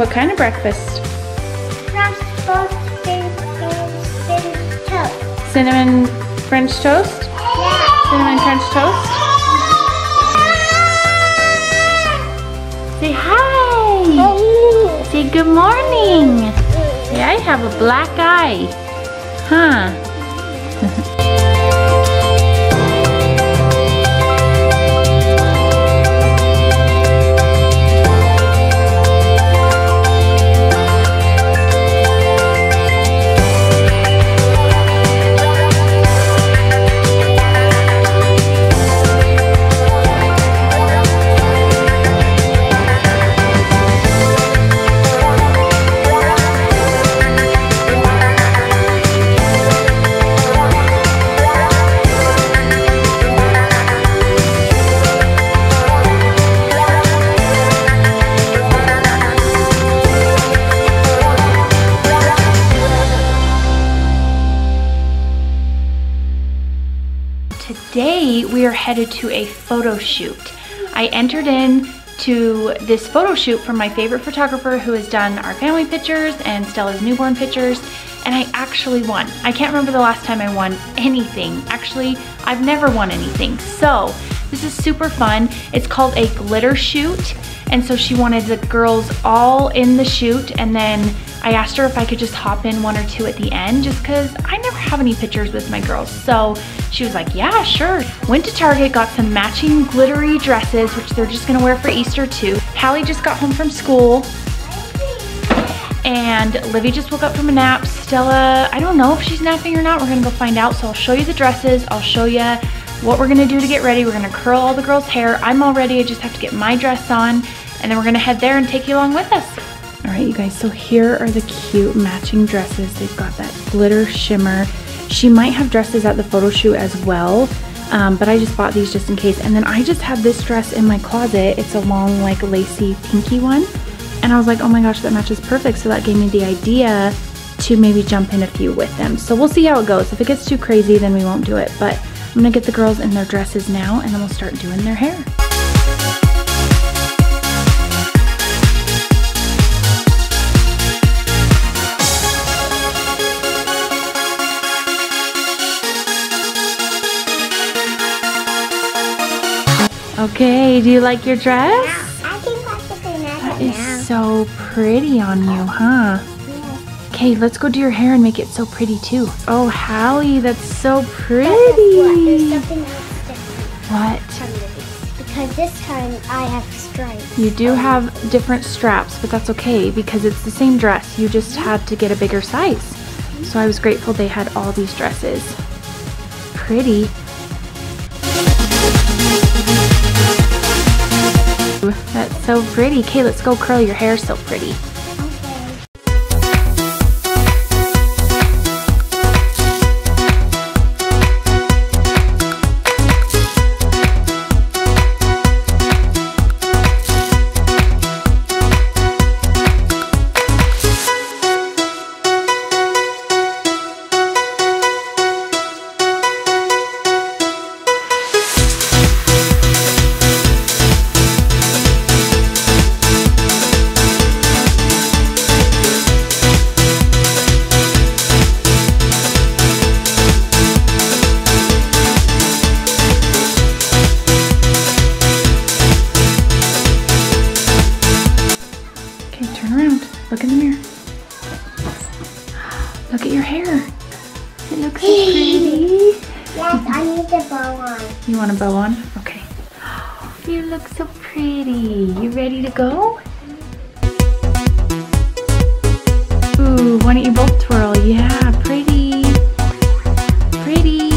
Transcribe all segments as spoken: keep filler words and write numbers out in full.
What kind of breakfast? French toast, cinnamon toast. Cinnamon French toast? Yeah. Cinnamon French toast? Yeah. Say hi. Hey. Say good morning. Hey, I have a black eye. Huh. Today we are headed to a photo shoot. I entered in to this photo shoot from my favorite photographer who has done our family pictures and Stella's newborn pictures, and I actually won. I can't remember the last time I won anything. Actually, I've never won anything. So this is super fun. It's called a glitter shoot, and so she wanted the girls all in the shoot, and then I asked her if I could just hop in one or two at the end just because I never have any pictures with my girls. So she was like, yeah, sure. Went to Target, got some matching glittery dresses, which they're just gonna wear for Easter too. Hallie just got home from school and Livy just woke up from a nap. Stella, I don't know if she's napping or not. We're gonna go find out. So I'll show you the dresses. I'll show you what we're gonna do to get ready. We're gonna curl all the girls' hair. I'm all ready. I just have to get my dress on, and then we're gonna head there and take you along with us. All right, you guys, so here are the cute matching dresses. They've got that glitter shimmer. She might have dresses at the photo shoot as well, um, but I just bought these just in case. And then I just have this dress in my closet. It's a long, like, lacy pinky one. And I was like, oh my gosh, that matches perfect. So that gave me the idea to maybe jump in a few with them. So we'll see how it goes. If it gets too crazy, then we won't do it. But I'm gonna get the girls in their dresses now, and then we'll start doing their hair. Okay, do you like your dress? Yeah, I can possibly not that is now. So pretty on you, huh? Yes. Okay, let's go do your hair and make it so pretty too. Oh, Hallie, that's so pretty. What? There's something else different. What? Because this time I have stripes. You do have different straps, but that's okay because it's the same dress. You just mm-hmm. had to get a bigger size. Mm-hmm. So I was grateful they had all these dresses. Pretty. That's so pretty. Okay, let's go curl your hair. So pretty. Look in the mirror. Look at your hair. It looks so pretty. Yes, I need the bow on. You want a bow on? Okay. You look so pretty. You ready to go? Ooh, why don't you both twirl? Yeah, pretty. Pretty.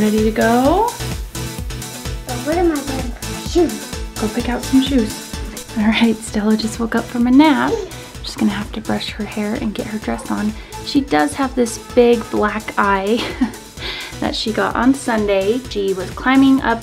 Ready to go? But what am I going to shoot? Go pick out some shoes. All right, Stella just woke up from a nap. I'm just gonna have to brush her hair and get her dress on. She does have this big black eye that she got on Sunday. She was climbing up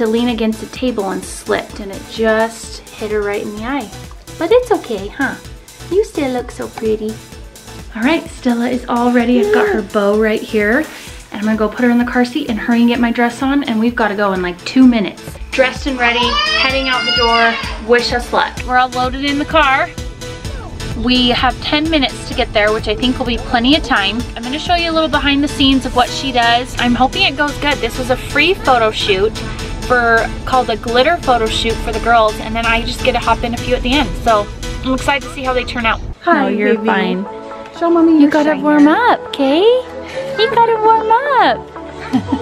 to lean against the table and slipped, and it just hit her right in the eye. But it's okay, huh? You still look so pretty. All right, Stella is all ready. I've got her bow right here. And I'm gonna go put her in the car seat and hurry and get my dress on, and we've gotta go in like two minutes. Dressed and ready, heading out the door. Wish us luck. We're all loaded in the car. We have ten minutes to get there, which I think will be plenty of time. I'm gonna show you a little behind the scenes of what she does. I'm hoping it goes good. This was a free photo shoot for, called a glitter photo shoot for the girls, and then I just get to hop in a few at the end. So I'm excited to see how they turn out. Hi, no, you're baby. Fine. Show mommy your You gotta shiner. Warm up, okay? You gotta warm up.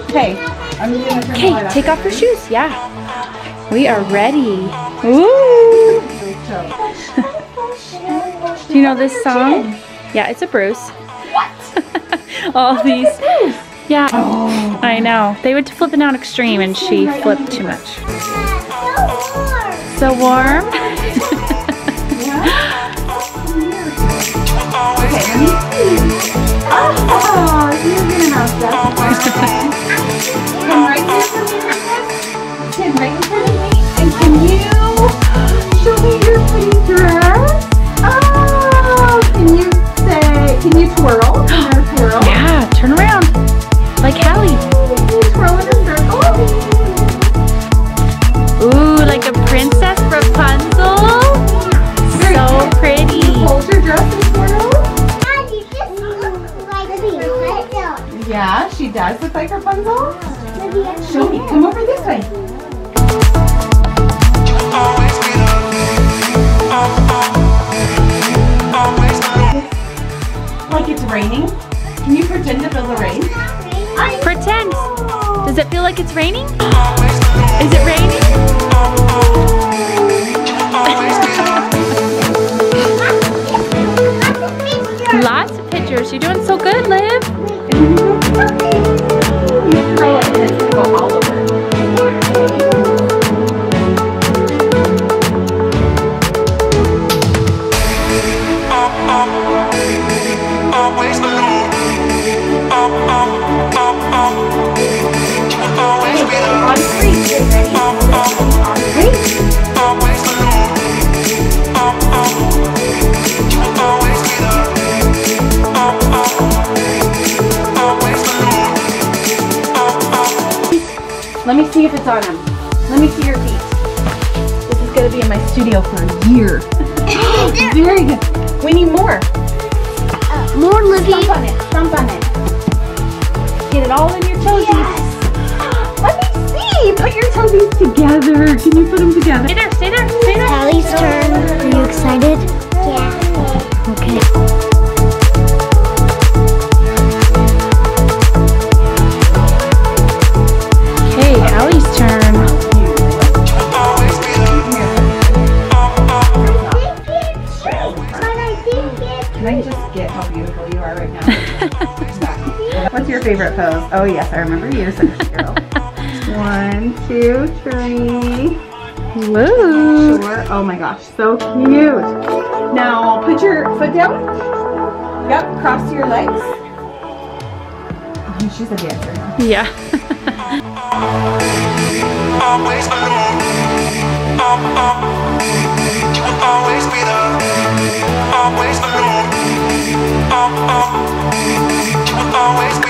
Okay, I'm gonna turn the light off. Take off your shoes, yeah. We are ready. Ooh. Do you know this song? Yeah, it's a Bruce. What? All these. Yeah, oh. I know. They went to Flippin' Out Extreme and she flipped too much. So warm. And can you show me your pretty dress? Oh, can you say, can you twirl? Can you twirl? Yeah, turn around. Like Hallie. Can you twirl in a circle? Ooh, like a princess Rapunzel. Very so good. Pretty. Can you hold your dress and twirl? Dad, you just look like Rapunzel. Yeah, she does look like Rapunzel. Show me. Come over this way. Like it's raining. Can you pretend to feel the rain? Pretend. Does it feel like it's raining? Is it raining? Lots of pictures. You're doing so good, Liv. You throw it and it's gonna go all over. Let me see if it's on him. Let me see your feet. This is gonna be in my studio for a year. Very good. We need more. Uh, more, Libby. Thump on it, thump on it. Get it all in your toesies. Yes. Let me see. Put your toesies together. Can you put them together? Stay there, stay there, stay there. Allie's turn. Are you excited? Yeah. Okay. Favorite pose. Oh yes, I remember you, Sunday Girl. One, two, three. Woo! Sure. Oh my gosh, so cute. Now put your foot down. Yep, cross your legs. Oh, she's a dancer now. Yeah. Always be the um, um, always the um, um, always be the um, um, always the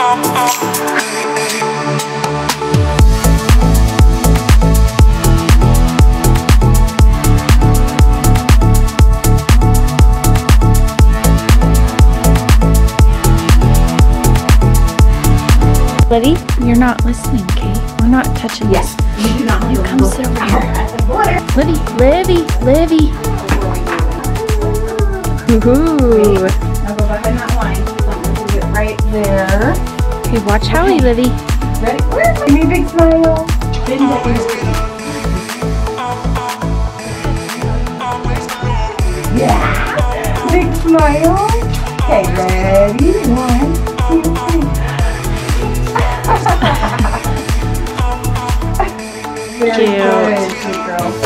um, Libby, you're not listening, okay? We're not touching yes. this. You do not you come sit over here. Libby, Libby, Libby. Ooh. Now go back in that line. We'll get right there. Okay, watch okay. Howie, Libby. Ready? Where's my big smile? Bend it. Yeah. Big smile. Okay, ready? One, two, three. Very good. Good girl.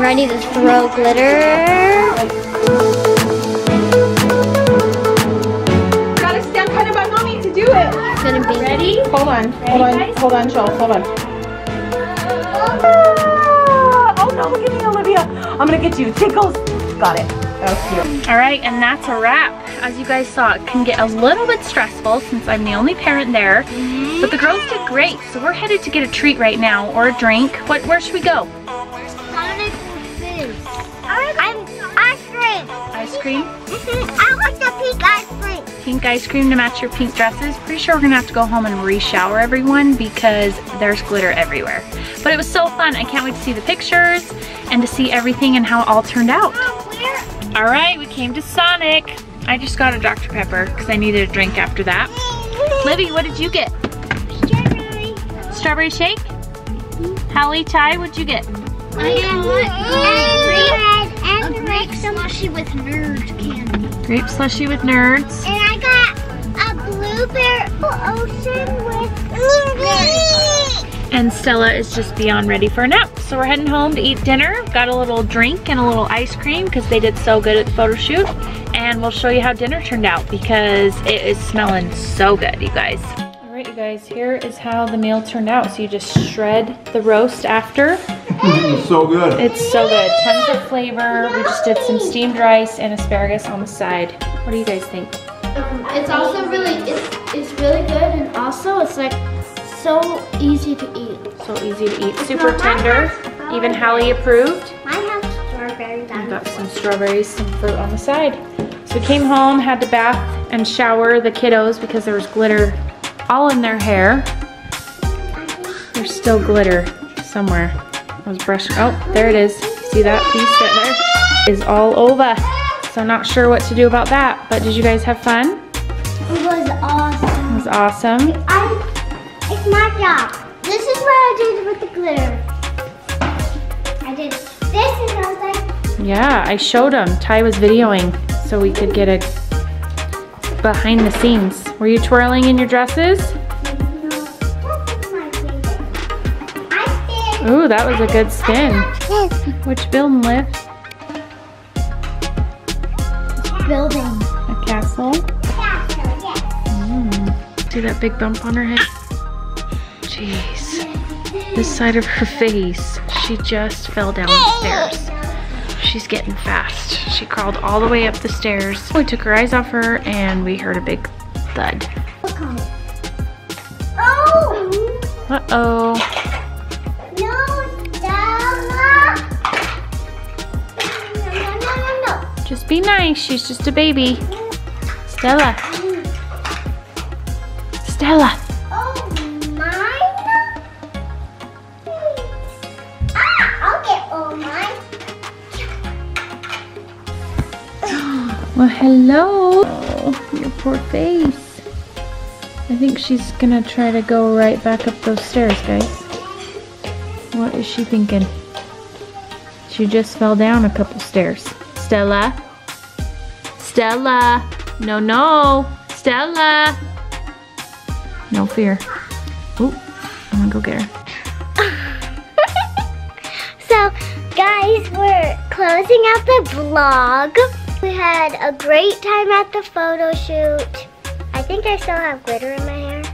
Ready to throw glitter. Gotta stand kind of by mommy to do it. It's gonna be ready. Hold on, ready, hold on, guys? Hold on, Joel, hold on. Ah! Oh no, look at me, Olivia. I'm gonna get you tickles. Got it. That was cute. All right, and that's a wrap. As you guys saw, it can get a little bit stressful since I'm the only parent there. Mm-hmm. But the girls did great, so we're headed to get a treat right now or a drink. What? Where should we go? Ice cream? Mm-hmm. I like the pink ice cream. Pink ice cream to match your pink dresses. Pretty sure we're gonna have to go home and re-shower everyone because there's glitter everywhere. But it was so fun. I can't wait to see the pictures and to see everything and how it all turned out. Oh, all right, we came to Sonic. I just got a Doctor Pepper because I needed a drink after that. Mm-hmm. Libby, what did you get? Strawberry. Strawberry shake? Mm-hmm. Holly, Ty, what'd you get? I got what? Grape slushy with nerd candy. Grape slushy with nerds. And I got a blueberry ocean with nerds. And Stella is just beyond ready for a nap. So we're heading home to eat dinner. Got a little drink and a little ice cream because they did so good at the photo shoot. And we'll show you how dinner turned out because it is smelling so good, you guys. All right, you guys, here is how the meal turned out. So you just shred the roast after. It's so good. It's so good. Tons of flavor. We just did some steamed rice and asparagus on the side. What do you guys think? Um, it's also really, it's, it's really good, and also it's like so easy to eat. So easy to eat. It's super tender. Even Hallie approved. I have strawberries. We got some strawberries, some fruit on the side. So we came home, had to bath and shower the kiddos because there was glitter all in their hair. There's still glitter somewhere. I was brushing, oh, there it is. See that piece there? Is all over. So I'm not sure what to do about that, but did you guys have fun? It was awesome. It was awesome. I, it's my job. This is what I did with the glitter. I did Yeah, I showed him. Ty was videoing so we could get a behind the scenes. Were you twirling in your dresses? Ooh, that was a good spin. Which building lives? Building. A castle? Mm. See that big bump on her head? Jeez. This side of her face. She just fell down the stairs. She's getting fast. She crawled all the way up the stairs. We took her eyes off her and we heard a big thud. Look on it. Oh! Uh-oh. No, Stella. No, no, no, no, no. Just be nice. She's just a baby. Stella. Stella. Well, hello. Oh, your poor face. I think she's gonna try to go right back up those stairs, guys. What is she thinking? She just fell down a couple stairs. Stella. Stella. No, no. Stella. No fear. Oop. I'm gonna go get her. So, guys, we're closing out the vlog. We had a great time at the photo shoot. I think I still have glitter in my hair.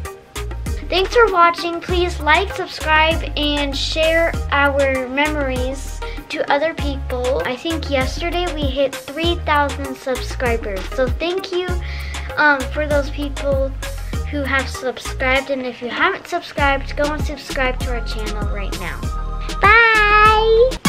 Thanks for watching. Please like, subscribe, and share our memories to other people. I think yesterday we hit three thousand subscribers. So thank you um, for those people who have subscribed. And if you haven't subscribed, go and subscribe to our channel right now. Bye!